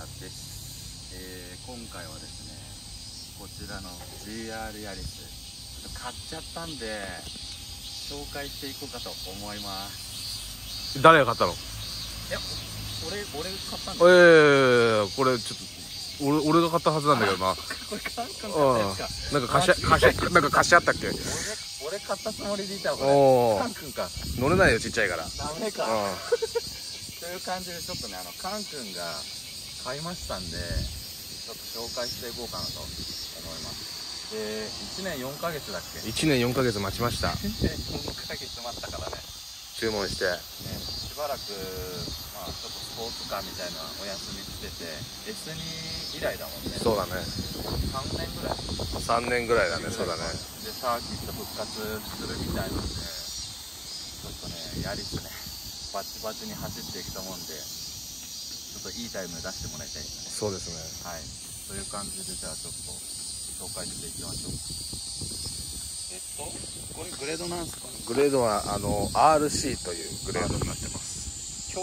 です。今回はですね、こちらの GR ヤリス買っちゃったんで紹介していこうかと思います。誰が買ったの？いや、俺買ったんだ。これちょっと俺が買ったはずなんだけどな。これカン君買ったやつか。なんか貸し合ったっけ？俺買ったつもりでいたわ。これカン君か。乗れないよ、ちっちゃいから。ダメか。という感じで、ちょっとね、カン君が買いましたんで、ちょっと紹介していこうかなと思います。で、1年4ヶ月だっけ ?1 年4ヶ月待ちました。1年4ヶ月待ったからね。注文して。ね、しばらく、まあ、ちょっとスポーツカーみたいなお休みしてて、S2 以来だもんね。そうだね。3年ぐらい ?3 年ぐらいだね、そうだね。で、サーキット復活するみたいなんで、ちょっとね、やりすね。バチバチに走ってきたもんで、ちょっといいタイム出してもらいたいですね。そうですね。はい。という感じで、じゃあちょっと紹介していきましょう。これグレードなんですか？グレードはRC というグレードになってます。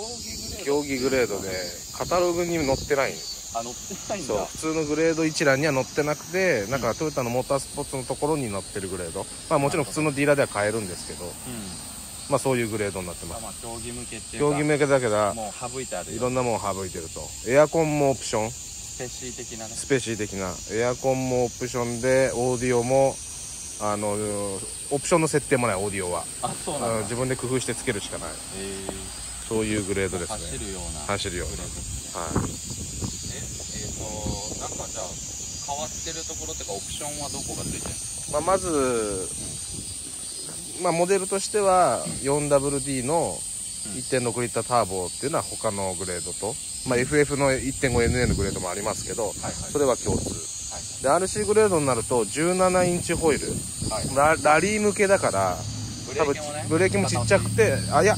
競技グレードで、カタログに載ってないんですよ。あ、載ってないんだ。そう、普通のグレード一覧には載ってなくて、なんかトヨタのモータースポーツのところに載ってるグレード。まあもちろん普通のディーラーでは買えるんですけど。うん。まあそういうグレードになってます。まあ競技向けっていうか、競技向けだけど、もう省いてある。いろんなもん省いてると。エアコンもオプション。スペシー的なね。スペシー的な。エアコンもオプションで、オーディオも、オプションの設定もない、オーディオは。あ、そうなんだ。自分で工夫してつけるしかない。そういうグレードですね。走るような。走るような。はい。なんかじゃあ、変わってるところっていうか、オプションはどこがついてるんですか？まあまず、まあモデルとしては 4WD の 1.6 リッターターボっていうのは他のグレードと、まあ、FF の 1.5NA のグレードもありますけど、それは共通で、 RC グレードになると17インチホイール、ラリー向けだから、多分ブレーキもちっちゃくて、あ、いや、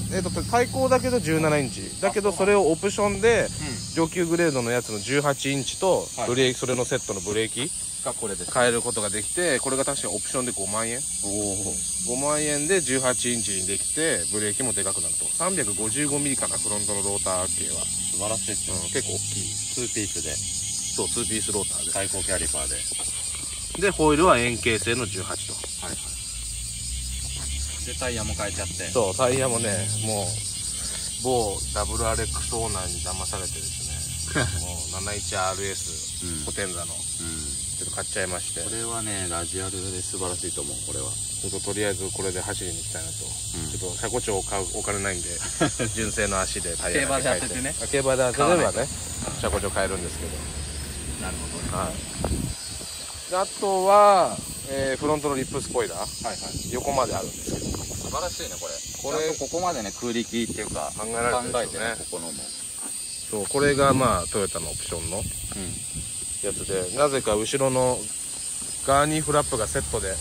対抗だけど17インチだけど、それをオプションで上級グレードのやつの18インチとブレーキ、それのセットのブレーキ変えることができて、これが確かにオプションで5万円、5万円で18インチにできて、ブレーキもでかくなると。355ミリかな、フロントのローター系は。素晴らしいですね。結構大きい2ピースで。そう、2ピースローターで、最高キャリパーで、でホイールは円形製の18と。はいはい。でタイヤも変えちゃって。そう、タイヤもね、もう某 WRX オーナーに騙されてですね、もう 71RS コテンザのちょっと買っちゃいまして。これはね、ラジアルで素晴らしいと思う。これはちょっととりあえずこれで走りに行きたいなと。ちょっと車庫帳を買うお金ないんで、純正の足でタイヤだけ変えて、競馬で当ててね、競馬で当てればね、車庫帳買えるんですけど。なるほどね。はい。であとはフロントのリップスポイラー、横まであるんですけど、素晴らしいねこれ。ここまでね、空力っていうか考えられてるね、ここのも。そう、これがまあトヨタのオプションのやつで、なぜか後ろのガーニーフラップがセットで、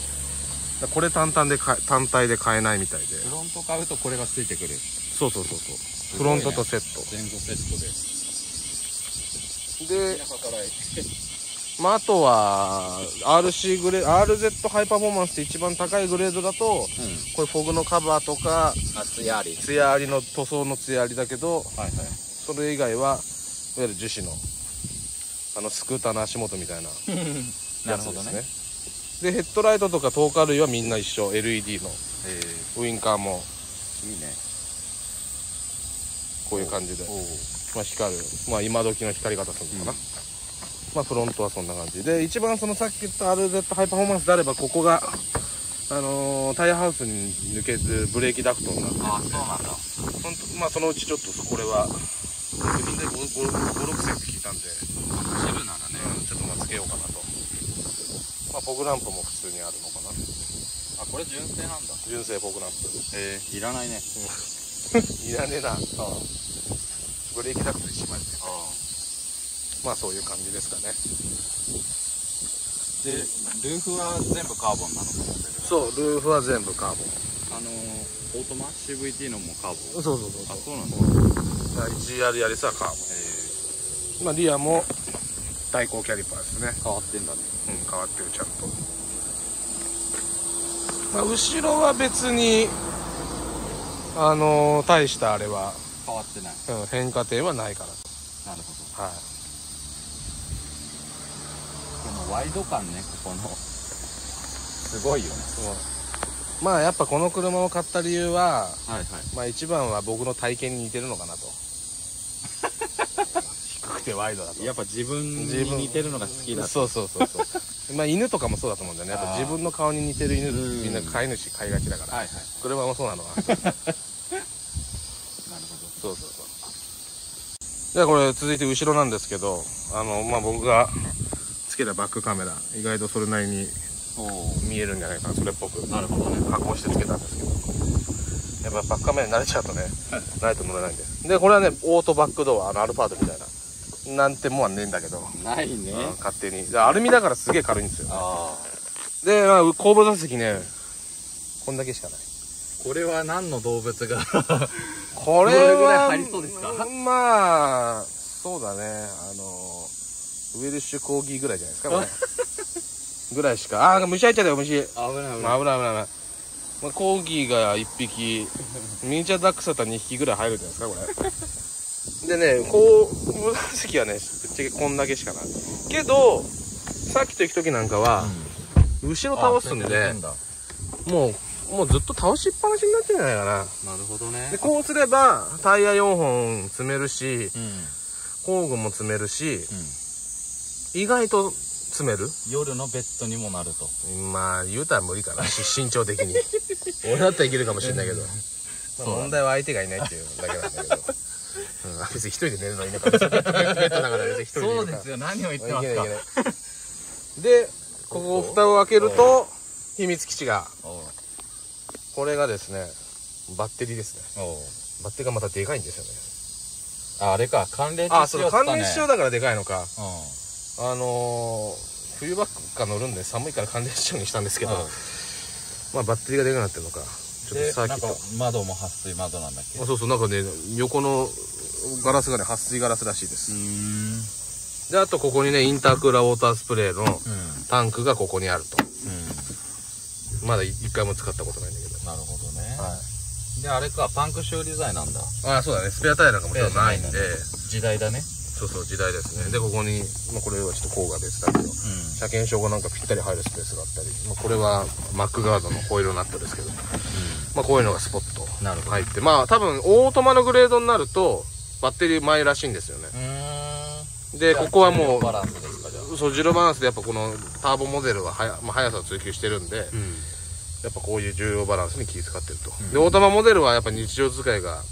これ単体で買えないみたいで、フロント買うとこれがついてくる。そうそうそうそう、フロントとセット、前後セットで。でまああとは RC グレード、 RZ ハイパフォーマンスって一番高いグレードだと、これフォグのカバーとか、艶あり、艶ありの塗装の艶ありだけど、それ以外はいわゆる樹脂のスクーターの足元みたいなやつですね。でヘッドライトとか灯火類はみんな一緒、 LED の。ウインカーもいいね、こういう感じで、まあ光る、まあ今時の光り方するのかな。まあフロントはそんな感じで、一番そのさっき言った RZ ハイパフォーマンスであれば、ここがタイヤハウスに抜けずブレーキダクトになって。あ、そうなんだ。まあそのうちちょっとこれは確認で5、6センチ聞いたんで、走るならね、ちょっとまあつけようかなと。まあフォグランプも普通にあるのかな。あ、これ純正なんだ。純正フォグランプ。いらないね。いらねえな。ブレーキダクトにしまって。まあそういう感じですかね。でルーフは全部カーボンなのかな。そう、ルーフは全部カーボン。オートマ CVT のもカーボン。そうそうそう。あ、そうなんだ。GR ヤリスはカーボン、まあ、リアも対向キャリパーですね。変わってんだね。うん、変わってるちゃんと。まあ、後ろは別に大したあれは変わってない、変化点はないから。なるほど。はい。ワイド感ね、ここのすごいよね。まあやっぱこの車を買った理由は、はいはい、まあ一番は僕の体型に似てるのかなと低くてワイドだとやっぱ自分に似てるのが好きだと。そうそうそうそうまあ犬とかもそうだと思うんだよね。やっぱ自分の顔に似てる犬みんな飼い主飼いがちだから、はいはい、車もそうなのかななるほど、そうそうそう。じゃあこれ続いて後ろなんですけど、まあ僕がつけたバックカメラ、意外とそれなりに見えるんじゃないかな、それっぽく。なるほどね。加工してつけたんですけど、やっぱバックカメラに慣れちゃうとね、ないと乗れないんで。でこれはね、オートバックドア、アルファードみたいななんてもんはねえんだけど、ないね、勝手に。アルミだからすげえ軽いんですよ、ね、で、まあ、後部座席ね、こんだけしかない。これは何の動物がこれはぐらい入りそうですか。まあそうだね、ウェルシュコーギーぐらいじゃないですかこれぐらいしか。ああ虫入っちゃったよ、虫。危ない危ない危ない危ない。まあ、コーギーが1匹、ミニチュアダックスだったら2匹ぐらい入るんじゃないですかこれでね、後部座席はねぶっちゃけこんだけしかないけど、さっきと行く時なんかは、うん、後ろ倒すんでもうずっと倒しっぱなしになってんじゃないかな。なるほどね。でこうすればタイヤ4本詰めるし、うん、工具も詰めるし、うん、意外と詰める。夜のベッドにもなると。まあ言うたら無理かな身長的に俺だったらいけるかもしれないけど問題は相手がいないっていうだけなんだけど別に一人で寝るのいいのか、ベッドだから別に一人でいいのか。そうですよ、何を言ってますかでここ蓋を開けると秘密基地が。これがですね、バッテリーですね。バッテリーがまたでかいんですよね。あれか、関連仕様。関連仕様だからでかいのか。冬場から乗るんで寒いから関連仕様にしたんですけど、まあバッテリーがでかくなってるのか。ちょっとサーキット。窓も撥水窓なんだっけ。そうそう、なんかね、横のガラスがね、撥水ガラスらしいです。で、あとここにね、インタークーラーウォータースプレーのタンクがここにあると。まだ一回も使ったことないんだけど。なるほどね。はい。であれか、パンク修理剤なんだ。ああそうだね、スペアタイヤなんかもちろんないんで。時代だね。そうそう、時代ですね。でここに、まあ、これはちょっと工具が別だけど、車検証後なんかぴったり入るスペースがあったり、まあ、これはマックガードのホイールナットですけど、まあこういうのがスポッと入って、まあ多分オートマのグレードになるとバッテリー前らしいんですよね。でここはもうジロバランスでやっぱこのターボモデルは速さを追求してるんで、やっぱこういう重要バランスに気遣ってると。でオートマモデルはやっぱ日常使いが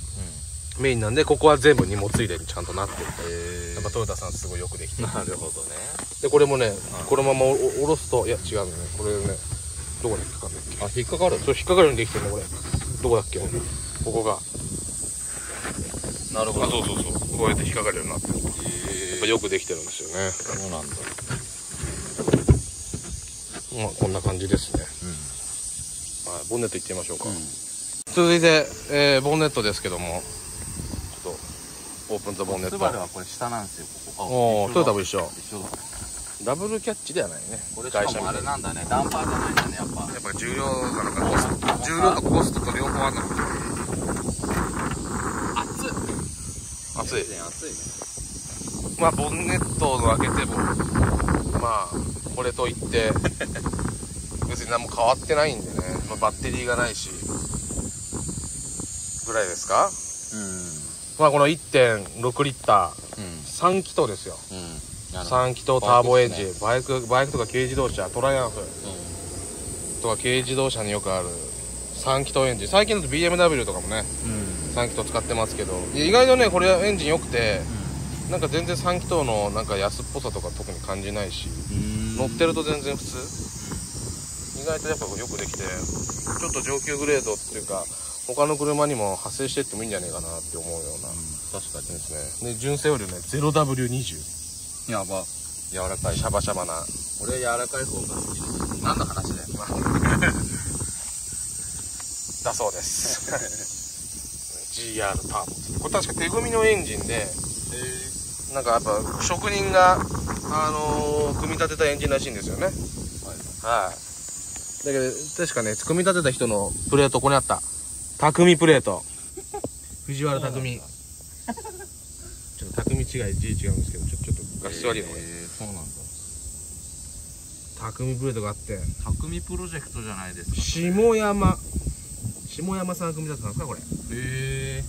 メインなんで、ここは全部荷物入れにちゃんとなってると。やっぱトヨタさんすごいよくできてる。なるほどね。でこれもね、このまま下ろすと、いや違うね、これね、どこに引っかかるんだっけ。あ、引っかかる。そう、引っかかるようにできてるねこれ。どこだっけ、ここが。なるほど。あ、そうそうそう、こうやって引っかかるようになってる。やっぱよくできてるんですよね。そうなんだ。まあこんな感じですね。ボンネット行ってみましょうか。続いて、ボンネットですけども、ちょっとオープンザボンネット。スバルはこれ下なんですよ、ここ。おお、トヨタも一緒。一緒だ。ダブルキャッチではないね。これ会社もあれなんだね。ダンパーじゃないんだね、やっぱ。やっぱ重量なのか、重量とコストと両方あるのか。熱い。熱い。熱いね。まあボンネットを開けても、まあこれといって別に何も変わってないんでね。まあバッテリーがないしぐらいですか。まあこの 1.6 リッター、3気筒ですよ。3気筒ターボエンジン、バイクとか軽自動車、トライアンフとか軽自動車によくある3気筒エンジン。最近だと BMW とかもね、3気筒使ってますけど、意外とねこれエンジン良くて、なんか全然3気筒のなんか安っぽさとか特に感じないし、乗ってると全然普通。意外とやっぱよくできて、ちょっと上級グレードっていうか他の車にも派生していってもいいんじゃないかなって思うような。確かにですね。で純正よりね 0W20 やば、柔らかいシャバシャバな。俺は柔らかい方が好きです。何の話だよだそうです GR ターボ、これ確か手組みのエンジンで、なんかやっぱ職人が、組み立てたエンジンらしいんですよね。はい、だけど確かね、組み立てた人のプレート、ここにあった匠プレート藤原匠ちょっと匠違い字違うんですけど、ちょっと画質悪いのがいい。そうなんだ。匠プレートがあって、匠プロジェクトじゃないですか、ね、下山さん組み立てたんですかこれ。へえっ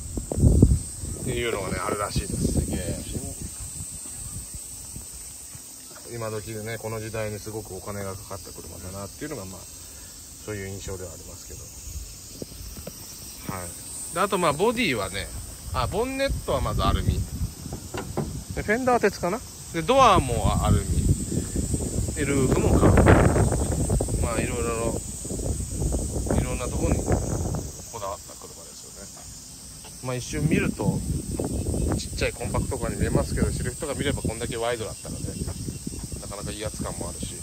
ていうのがねあるらしいです。すげえ今時でね、この時代にすごくお金がかかった車だなっていうのがまあそういう印象ではありますけど、はい。であとまあボディはね、あボンネットはまずアルミで、フェンダーは鉄かな、でドアもアルミ、ルーフもカーブ、まあいろんなところにこだわった車ですよね。まあ一瞬見るとちっちゃいコンパクトカーに見えますけど、知る人が見ればこんだけワイドだったらね、なかなか威圧感もあるし、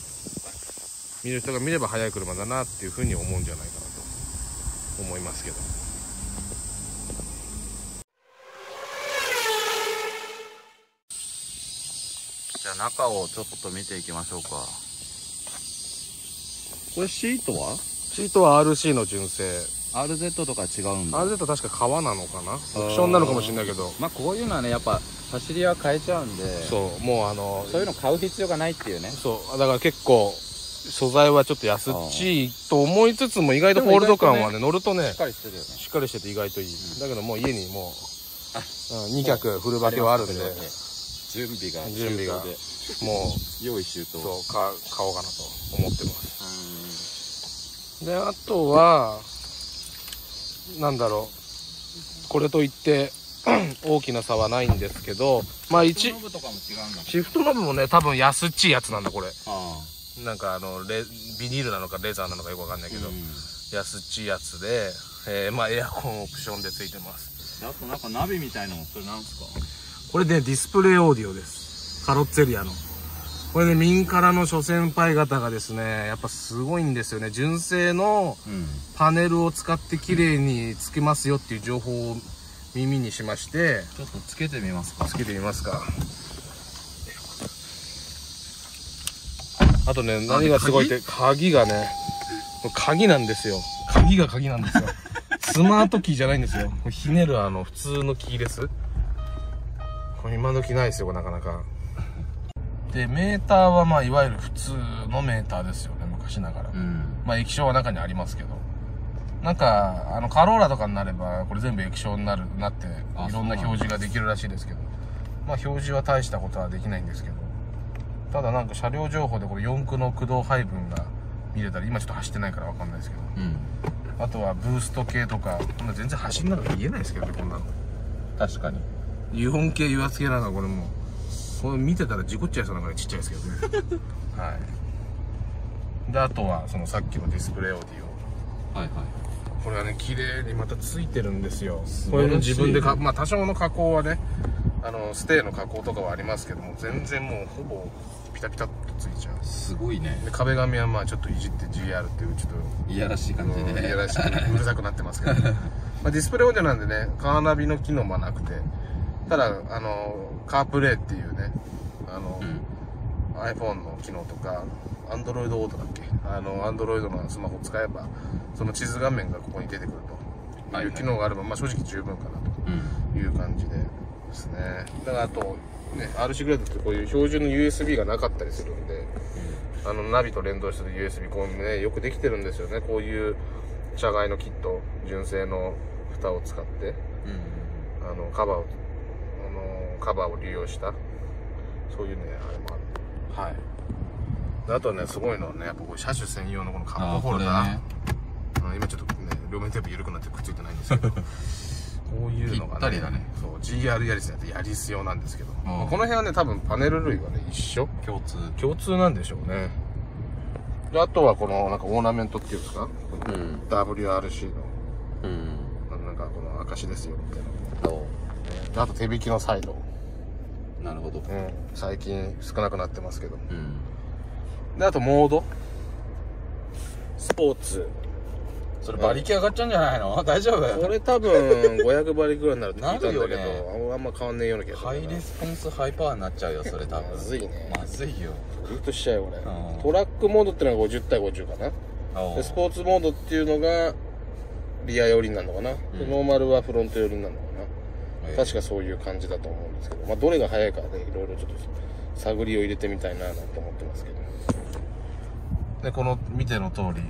見る人が見れば速い車だなっていうふうに思うんじゃないかなと思いますけど。じゃあ中をちょっと見ていきましょうか。これシートは？シートは RC の純正。RZ とか違うんだ。RZ 確か革なのかな、オプションなのかもしれないけど、まあこういうのはねやっぱ走りは変えちゃうんで、そうもうそういうの買う必要がないっていうね。そうだから結構素材はちょっと安っちいと思いつつも、意外とホールド感はね乗るとねしっかりしてるよね。しっかりしてて意外といい、うん、だけどもう家にもう2脚フルバケはあるんで、準備がもう用意周到、そう買おうかなと思ってます。であとはなんだろう、これといって大きな差はないんですけど、まあシフトノブもね多分安っちいやつなんだこれ。なんかビニールなのかレザーなのかよくわかんないけど、安っちいやつで、まあエアコンオプションでついてます。あとなんかナビみたいなの、それなんですか？これでディスプレイオーディオです。カロッツェリアの。これね、民からの諸先輩方がですね、やっぱすごいんですよね。純正のパネルを使って綺麗につけますよっていう情報を耳にしまして。ちょっとつけてみますか。つけてみますか。あとね、何がすごいって、鍵がね、鍵なんですよ。鍵なんですよ。スマートキーじゃないんですよ。ひねる普通のキーです。今時ないですよなかなか。でメーターはまあいわゆる普通のメーターですよね、昔ながら、うん、まあ液晶は中にありますけど、なんかカローラとかになればこれ全部液晶になっていろんな表示ができるらしいですけど、まあ表示は大したことはできないんですけど、ただなんか車両情報でこれ4駆の駆動配分が見れたり、今ちょっと走ってないから分かんないですけど、うん、あとはブースト系とか、こんな全然走んなの言えないですけどね、こんなの。確かに日本系油圧系なんか、これもこれ見てたら事故っちゃいそうなぐらいちっちゃいですけどねはい。であとはそのさっきのディスプレイオーディオ、はいはい、これはね綺麗にまたついてるんですよ。これも自分でまあ多少の加工はねステーの加工とかはありますけども、全然もうほぼピタピタっとついちゃう。すごいね。で壁紙はまあちょっといじって GR っていうちょっといやらしい感じで、いやらしくうるさくなってますけどまあディスプレイオーディオなんでね、カーナビの機能もなくて、ただカープレイっていうねうん、iPhone の機能とか Android Auto だっけ、Android のスマホを使えばその地図画面がここに出てくるという機能があれば、まあ正直十分かなという感じでですね、うん、だからあとね RC グレードってこういう標準の USB がなかったりするんで、うん、ナビと連動してる USB こういうねよくできてるんですよね、こういう車外のキット、純正の蓋を使って、うん、カバーを利用したそういうねあれもある。はい。あとねすごいのはねやっぱこう車種専用のこのカップホルダー、ね、今ちょっとね両面テープ緩くなってくっついてないんですけどこういうのがねぴったりだね。そう GR ヤリスやってヤリス用なんですけど、この辺はね多分パネル類はね一緒、共通なんでしょうね。であとはこのなんかオーナメントっていうんですか、うん、WRC の、うん、なんかこの証ですよみたいな、あと手引きのサイド、なるほど、うん、最近少なくなってますけど、うん、であとモードスポーツ、それ馬力上がっちゃうんじゃないの、大丈夫これ多分500馬力ぐらいになるって聞いたんだけど、ね、あんま変わんねえような気がする。ハイレスポンスハイパーになっちゃうよそれ多分まずいね、まずいよ、グッとしちゃうよ俺。トラックモードってのが50対50かなで、スポーツモードっていうのがリア寄りになるのかな、うん、でノーマルはフロント寄りになるのかな、確かそういう感じだと思うんですけど、まあ、どれが早いかでいろいろちょっと探りを入れてみたいなと思ってますけど、で、この見ての通り、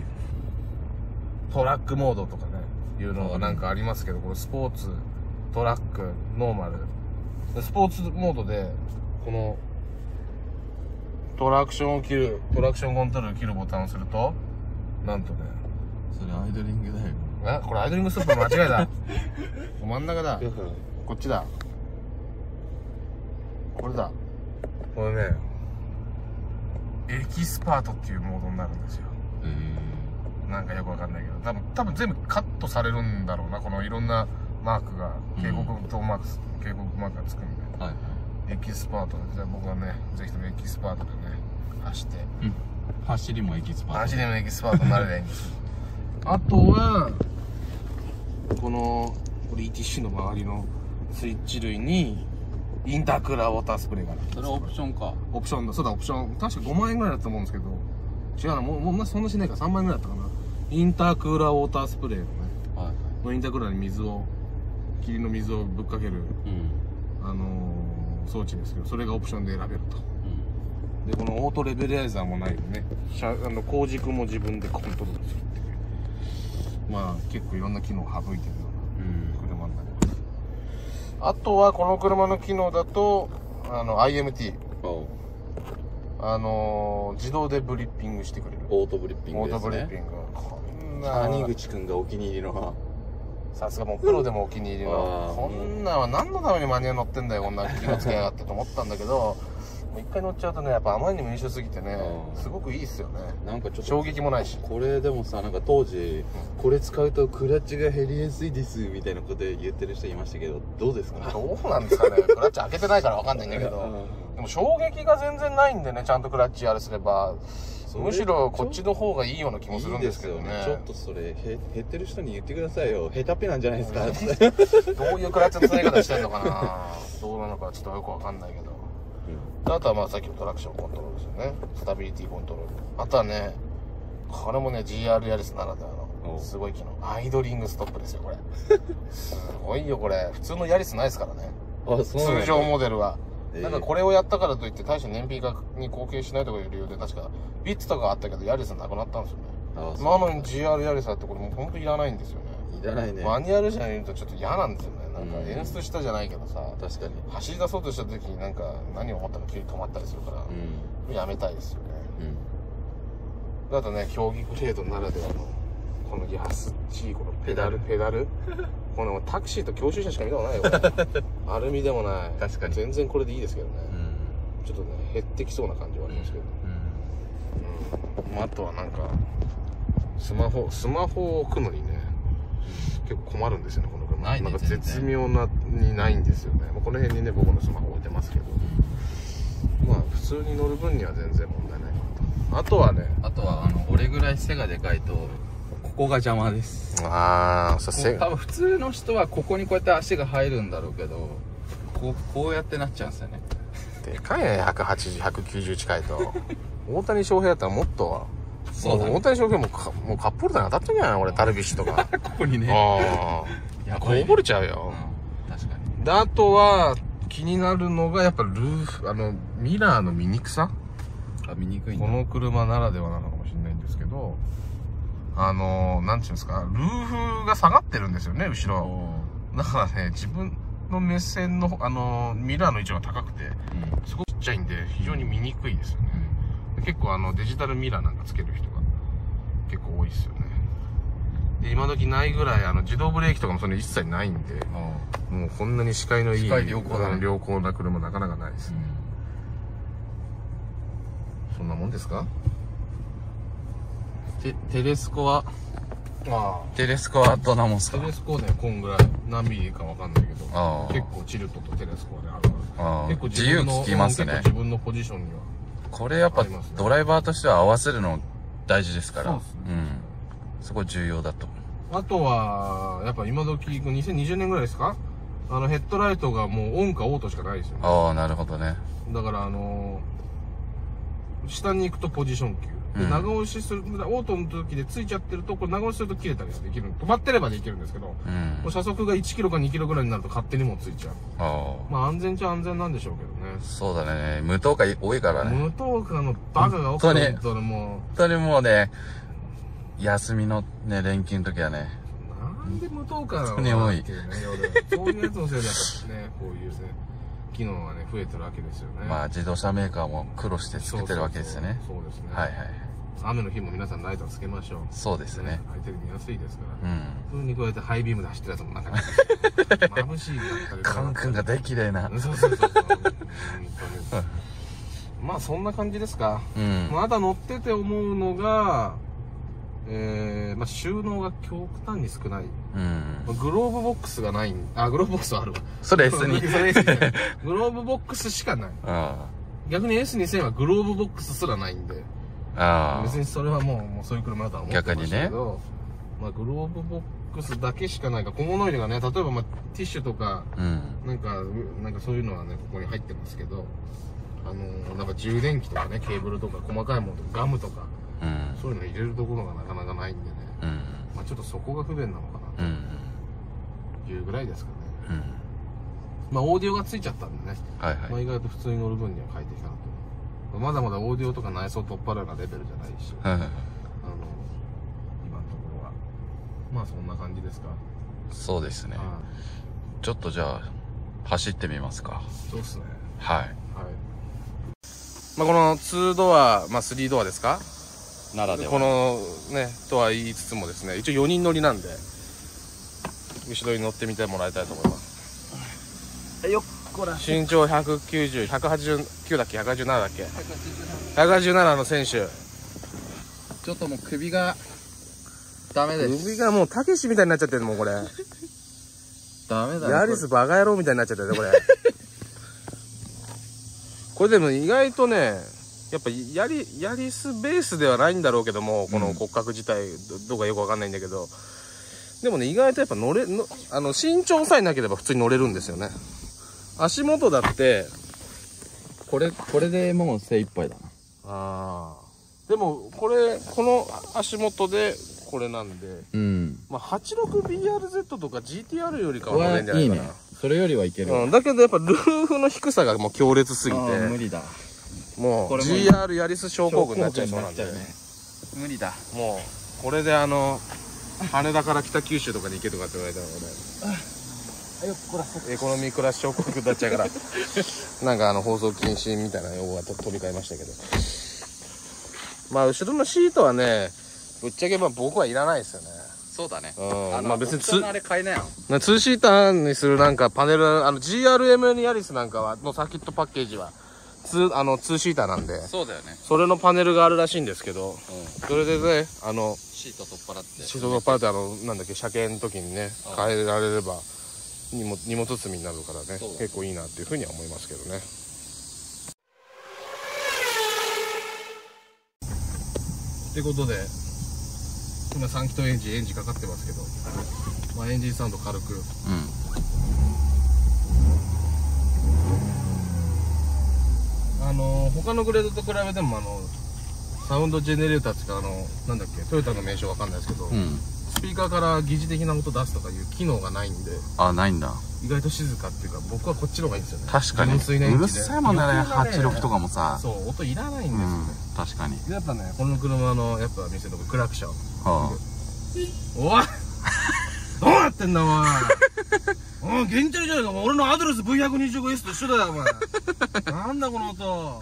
トラックモードとかね、いうのがなんかありますけど、これスポーツ、トラック、ノーマル。でスポーツモードで、この、トラクションコントロールを切るボタンを押すると、なんとね、それアイドリングだよ。あ、これアイドリングストップの間違いだ。真ん中だ。こっちだ。これだ。これね、エキスパートっていうモードになるんですよ。なんかよくわかんないけど、多分全部カットされるんだろうな、このいろんなマークが、警告マークがつくんで。はい、エキスパートで、じゃあ僕はね、ぜひともエキスパートでね、走って。走りもエキスパート。走りもエキスパートになればいいんです。あとは、これ ETC の周りのスイッチ類に、インタークーラーウォータースプレーがある。それはオプションか。オプションだ、そうだ、オプション。確か5万円ぐらいだったと思うんですけど、違うな、もうそんなしないか、3万円ぐらいだったかな。インタークーラーウォータースプレーのね、はい、のインタークーラーに霧の水をぶっかける、装置ですけど、それがオプションで選べると。うん、で、このオートレベライザーもないよね。後軸も自分でコントロールする。まあ結構いろんな機能を省いてるような車になります。あとはこの車の機能だと、IMT。自動でブリッピングしてくれる。オートブリッピングですね。オートブリッピング。こんな。谷口くんがお気に入りの。さすがもうプロでもお気に入りの。こんなんは何のためにマニア乗ってんだよ、こんな気をつけやがってと思ったんだけど、一回乗っちゃうとね、やっぱあまりにも印象すぎてね、すごくいいっすよね。なんかちょっと衝撃もないし。これでもさ、なんか当時、これ使うとクラッチが減りやすいですみたいなこと言ってる人いましたけど、どうですかね。どうなんですかね。クラッチ開けてないからわかんないんだけど、でも衝撃が全然ないんでね、ちゃんとクラッチあれすれば、むしろこっちの方がいいような気もするんですけどね。ちょっとそれ、減ってる人に言ってくださいよ。下手っぺなんじゃないですか。どういうクラッチの詰め方してんのかな。どうなのかちょっとよくわかんないけど。あとはまあさっきのトラクションコントロールですよね。スタビリティコントロール。あとはね、これもね、GR ヤリスならではの、すごい機能。アイドリングストップですよ、これ。すごいよ、これ。普通のヤリスないですからね。あ、そうなんだ。通常モデルは。なんかこれをやったからといって、大した燃費に貢献しないとかいう理由で、確か、ビッツとかあったけど、ヤリスなくなったんですよね。なのに GR ヤリスだって、これもうほんといらないんですよね。いらないね。マニュアル車にいるとちょっと嫌なんですよね。なんか演出したじゃないけどさ、確かに走り出そうとした時になんか何を思ったか急に止まったりするから、うん、やめたいですよね。うん、あとね、競技グレードならではのこの安っちいこのペダルこのタクシーと教習車しか見たことないよ、これ。アルミでもない。確かに全然これでいいですけどね。うん、ちょっとね、減ってきそうな感じはありますけど、あとはなんかスマホを置くのにね、結構困るんですよね、この車。なんか絶妙にないんですよね。この辺にね、僕のスマホ置いてますけど、まあ普通に乗る分には全然問題ないかなと。あとは俺ぐらい背がでかいとここが邪魔です。ああ、多分普通の人はここにこうやって足が入るんだろうけど、こうやってなっちゃうんですよね。でかいね、180、190近いと。大谷翔平だったらもっと、大谷翔平もカップホルダーに当たってんじゃないの、俺、ダルビッシュとか。ここにね。ああ。こぼれちゃうよ。確かに。で、あとは、気になるのが、やっぱルーフ、ミラーの醜さ。見にくいね。この車ならではなのかもしれないんですけど、なんていうんですか、ルーフが下がってるんですよね、後ろ。だからね、自分の目線の、ミラーの位置が高くて、すごくちっちゃいんで、非常に見にくいですよね。結構デジタルミラーなんかつける人が結構多いですよね。で、今時ないぐらい自動ブレーキとかもそれ一切ないんで、もうこんなに視界のいい良好な車なかなかないですね。そんなもんですか。テレスコはどんなもんすか。テレスコはね、こんぐらい、何ミリかわかんないけど、結構チルトとテレスコはね、あるから結構自由利きますね。結構自分のポジションにはこれやっぱドライバーとしては合わせるの大事ですから、そこ重要だと。あとは、やっぱ今時、2020年ぐらいですか、ヘッドライトがもうオンかオートしかないですよね。ああ、なるほどね。だから、下に行くとポジション級。で、長押しする、オートの時でついちゃってると、これ長押しすると切れたりできる。止まってればできるんですけど、車速が1キロか2キロぐらいになると勝手にもうついちゃう。まあ安全っちゃ安全なんでしょうけどね。そうだね。無灯火多いからね。無灯火のバカが多くて、本当にもう。本当にもうね、休みのね、連休の時はね。なんで無灯火なのかなっていうね、夜。そういうやつのせいだからね、こういうね、機能がね、増えてるわけですよね。まあ、自動車メーカーも苦労してつけてるわけですよね。そうですね。はいはい。雨の日も皆さんライトつけましょう。そうですね。相手に見やすいですから。うん。それに加えてハイビームで走ってるやつもなんか眩しいな。カン君が大嫌いな。そうそうそう。まあそんな感じですか。うん。まだ乗ってて思うのが、まあ収納が極端に少ない。うん。グローブボックスがない。あ、グローブボックスはあるわ。それ S2000。それ S2000。グローブボックスしかない。ああ。逆に S2000 はグローブボックスすらないんで。別にそれはもうそういう車だとは思ってましたけど、まあグローブボックスだけしかないから、小物入れがね、例えばまあティッシュとか、なんかそういうのはね、ここに入ってますけど、なんか充電器とかね、ケーブルとか細かいものとかガムとか、そういうの入れるところがなかなかないんでね、まあちょっとそこが不便なのかなというぐらいですかね。まあオーディオがついちゃったんでね、まあ意外と普通に乗る分には快適かなと。まだまだオーディオとか内装取っ払うようなレベルじゃないし、今のところはまあそんな感じですか。そうですね。ちょっとじゃあ走ってみますか。そうですね。はい、はい。まあこの2ドア、まあ3ドアですかならではこのねとは言いつつもですね、一応4人乗りなんで後ろに乗ってみてもらいたいと思います。よっ、身長190、189だっけ、187だっけ、187の選手、ちょっともう首がダメです。首がもうたけしみたいになっちゃってるもんこれ。ダメだね。ヤリスバカ野郎みたいになっちゃってるねこれ。これでも意外とね、やっぱヤリスベースではないんだろうけども、この骨格自体どうかよくわかんないんだけど、でもね意外とやっぱ乗れの身長さえなければ普通に乗れるんですよね。足元だって、これでもう精一杯だな。ああ。でも、この足元で、これなんで。うん。まあ、86BRZ とか GTR よりかは乗れんじゃないかな。いいね。それよりはいける。うん。だけどやっぱルーフの低さがもう強烈すぎて。無理だ。もう、GR ヤリス症候群になっちゃいそうなんだよね。無理だ。もう、これで羽田から北九州とかに行けとかって言われたら俺。エコノミークラス症候群だっちゃうからなんか放送禁止みたいな用語が飛び交いましたけど、まあ後ろのシートはねぶっちゃけ僕はいらないですよね。そうだね。まあ別にあれ買いなよ2シーターにするなんかパネルGRMN ヤリスなんかはのサーキットパッケージは2シーターなんで、そうだよね。それのパネルがあるらしいんですけど、それでねシート取っ払ってなんだっけ車検の時にね変えられれば荷物積みになるからね、結構いいなっていうふうには思いますけどね。ってことで今3気筒エンジンかかってますけど、まあ、エンジンサウンド軽く、他のグレードと比べてもサウンドジェネレーターっていうかなんだっけトヨタの名称わかんないですけど、スピーカーから疑似的な音出すとかいう機能がないんで、あ、ないんだ。意外と静かっていうか、僕はこっちの方がいいんですよね。確かに。うるさいもんね、86とかもさ。そう、音いらないんですよね。確かに。やっぱね、この車の、やっぱ店のクラクション。おい！どうなってんだ、お前！おい、限定じゃないか、俺のアドレス V125S と一緒だよ、お前。なんだ、この音。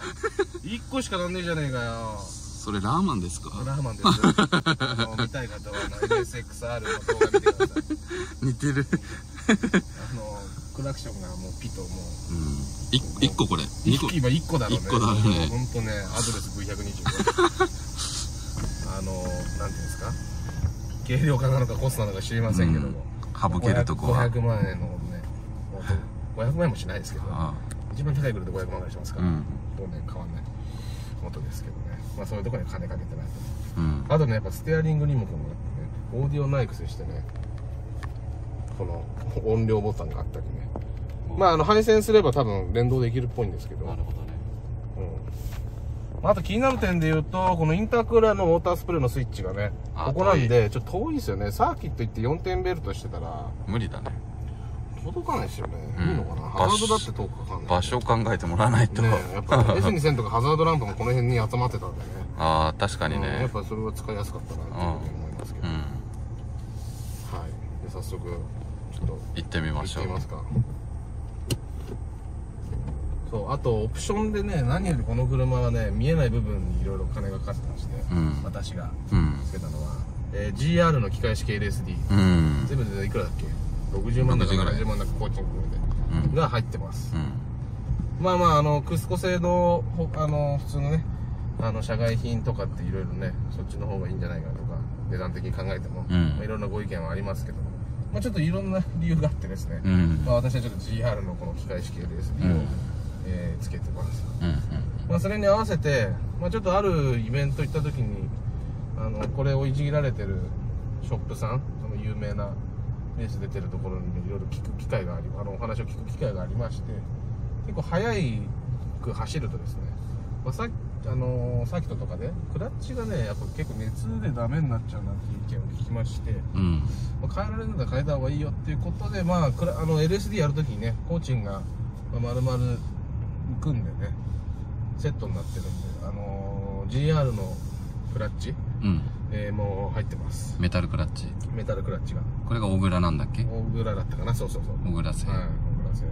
1個しかなんねえじゃねえかよ。それラーマンですか？ラーマンです。見たい方はSXR の動画見てください。似てる。クラクションがもうピともう1個これ今1個だろうね。ほんとねアドレス V125 なんていうんですか軽量化なのかコスなのか知りませんけども省けるとこは500万円のね500万円もしないですけど一番高いグループで500万円しますから当然変わんない元ですけどね。まあそういうところに金かけてないと、あとねやっぱステアリングにもこのねオーディオナイクスしてねこの音量ボタンがあったりね、まあ配線すれば多分連動できるっぽいんですけど。なるほどね。うん。あと気になる点で言うとこのインタークーラーのウォータースプレーのスイッチがねここなんでちょっと遠いですよね。サーキット行って4点ベルトしてたら無理だね。届かないですよね、うん、いいのかな、ハザードだって遠くかかんない、場所を考えてもらわないとね、やっぱ S2000 とかハザードランプもこの辺に集まってたんでねああ確かにね、やっぱそれは使いやすかったなと思いますけど、うん、はいで早速ちょっと行ってみましょう。行ってみますか。そうあとオプションでね、何よりこの車はね見えない部分にいろいろ金がかかってまして、うん、私がつけたのは、うんGR の機械式 LSD、うん、全部でいくらだっけ60万だか70万だかコーチングでが入ってます、うん、まあまあクスコ製の、普通のね社外品とかっていろいろねそっちの方がいいんじゃないかとか値段的に考えてもいろんなご意見はありますけど、まあ、ちょっといろんな理由があってですね、うん、まあ私はちょっと GR のこの機械式 LSD を、うんつけてます、うん、まあそれに合わせて、まあ、ちょっとあるイベント行った時にこれをいじられてるショップさんその有名なレース出てるところにいろいろ聞く機会がありお話を聞く機会がありまして、結構速く走るとですね、まあ、サーキットとかでクラッチがねやっぱ結構熱でダメになっちゃうなんていう意見を聞きまして、うんまあ、変えられるので変えた方がいいよっていうことで、まあ、LSD やるときにねコーチンが丸々組んでねセットになってるんで、GR のクラッチ、うんもう入ってます。メタルクラッチがこれが大倉なんだっけ、大倉だったかな、そうそうそう大倉製、はい、大倉製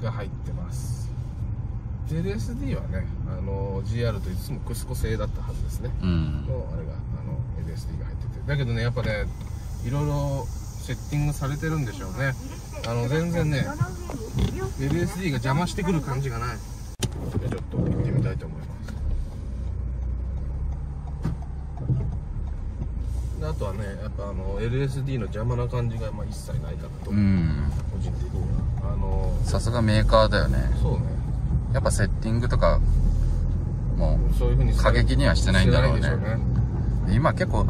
のが入ってます。 LSD はねGR といつもクスコ製だったはずですね、うん、のあれがLSD が入ってて、だけどねやっぱねいろいろセッティングされてるんでしょうね。全然ね LSD が邪魔してくる感じがない。じゃちょっと行ってみたいと思います。あとはねやっぱLSD の邪魔な感じがまあ一切ないかなと、うん、個人的にはさすがメーカーだよね。そうねやっぱセッティングとかもう過激にはしてないんだろうね。今結構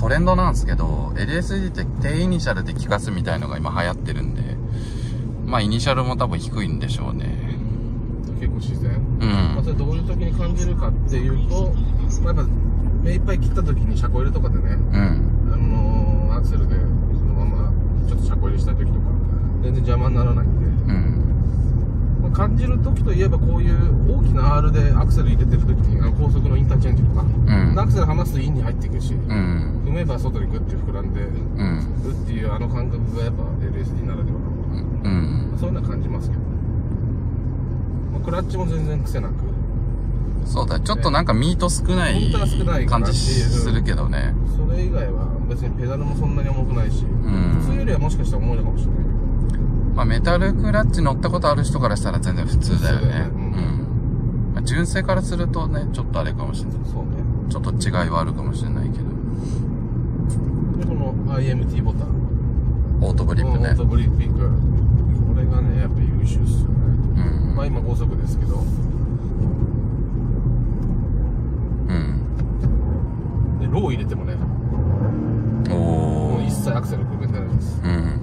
トレンドなんですけど LSD って低イニシャルで効かすみたいのが今流行ってるんで、まあイニシャルも多分低いんでしょうね。結構自然、うん、まあそれどういう時に感じるかっていうと、まあ、やっぱ目いっぱい切った時に車庫入れとかでね、うん、アクセルでそのままちょっと車庫入れした時とか全然邪魔にならないんで、うんまあ、感じる時といえばこういう大きな R でアクセル入れてる時に高速のインターチェンジとか、うん、アクセル離すとインに入っていくし、うん、踏めば外にグッて膨らんでるっていう感覚がやっぱ LSD ならではなのかな、うんまあ、そういうのは感じますけど、まあ、クラッチも全然癖なく。そうだ、ちょっとなんかミート少ない感じするけどね。それ以外は別にペダルもそんなに重くないし、うん、普通よりはもしかしたら重いのかもしれないけど、まあメタルクラッチ乗ったことある人からしたら全然普通だよね。うん、まあ、純正からするとねちょっとあれかもしれない。そうねちょっと違いはあるかもしれないけど。でこの IMT ボタンオートブリップね、オートブリッピングこれがねやっぱ優秀っすよね、うん、まあ今高速ですけどロー入れてもねもう一切アクセル組めてないです、うん、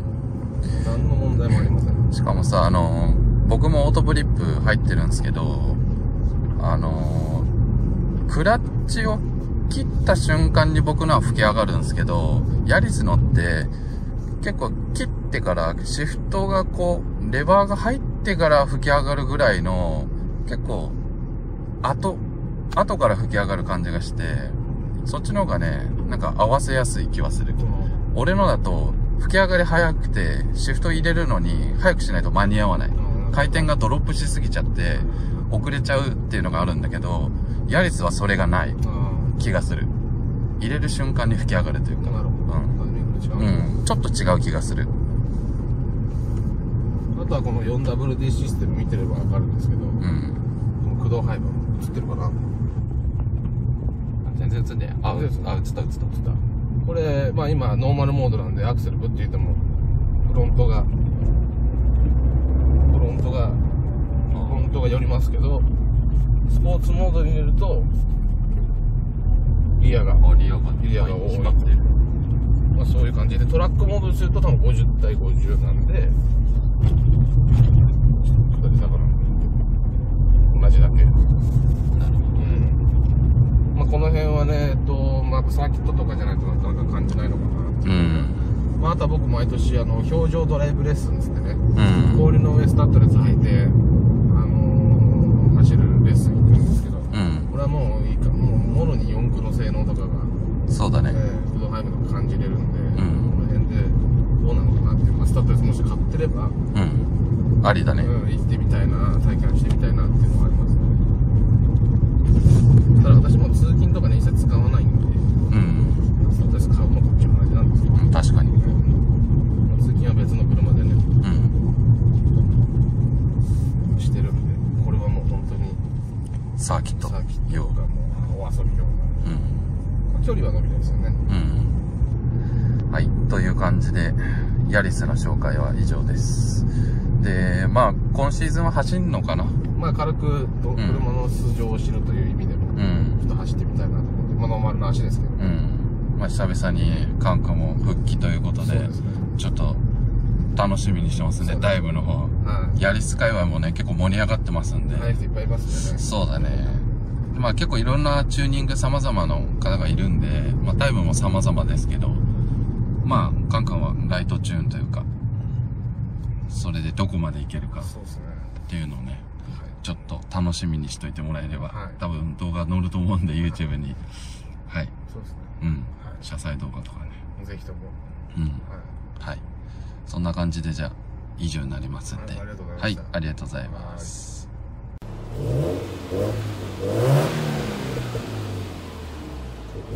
何の問題もありません。しかもさ僕もオートブリップ入ってるんですけどクラッチを切った瞬間に僕のは吹き上がるんですけど、ヤリス乗って結構切ってからシフトがこうレバーが入ってから吹き上がるぐらいの結構後から吹き上がる感じがして。そっちの方がね、なんか合わせやすい気はする。俺のだと、吹き上がり早くて、シフト入れるのに、早くしないと間に合わない。回転がドロップしすぎちゃって、遅れちゃうっていうのがあるんだけど、ヤリスはそれがない気がする。入れる瞬間に吹き上がるというか。うん、ちょっと違う気がする。あとはこの 4WD システム見てればわかるんですけど、うん、この駆動配分映ってるかな？全然映んね。あ、映った映った映った。これ、まあ今ノーマルモードなんでアクセルぶって言ってもフロントが寄りますけど、スポーツモードに入れるとリアが多い。まあそういう感じでトラックモードにすると多分50対50なんで下りだから同じだけ。この辺はね、まあ、サーキットとかじゃないとなかなか感じないのかなっていう、うん、まあ、あとは僕毎年氷上ドライブレッスンつってね、うん、氷の上スタッドレス履いて走るレッスン行くんですけど、うん、これはもういいかもろに四駆の性能とかがそうだね、フードハイムとか感じれるんで、うん、この辺でどうなのかなっていう、まあ、スタッドレスもし買ってれば、うん、ありだね、うん、行ってみたいな、体験してみたいなっていうのはありますね。ただ私も通勤とかね一切使わないんで、うん、スタッドレス買うのとこっちも同じなんですけど、うん、確かに、うん、通勤は別の車でね、うん、してるんで、これはもう本当にサーキット用がもうお遊び用が、うん、距離は伸びないですよね。うん、はい、という感じでヤリスの紹介は以上です。でまあ今シーズンは走るのかな、まあ、軽く車の素性を知るという意味でも、うん、ちょっと走ってみたいなと思って、まあノーマルの足ですけど、うん、まあ、久々にカン君も復帰ということで、ね、ちょっと楽しみにしてますんで、ダイブの方、うん、ヤリス界隈もね結構盛り上がってますんで、はい、いっぱいいますよね。そうだね、まあ結構いろんなチューニング様々の方がいるんで、まあタイムも様々ですけど、まあカンカンはライトチューンというか、それでどこまでいけるかっていうのをね、ちょっと楽しみにしといてもらえれば、はい、多分動画載ると思うんで YouTube に、はい、そうですね、うん、車載動画とかね、ぜひとも、うん、はい、そんな感じでじゃあ以上になりますんで、はい、ありがとうございます。Whoa, whoa,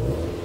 whoa, whoa.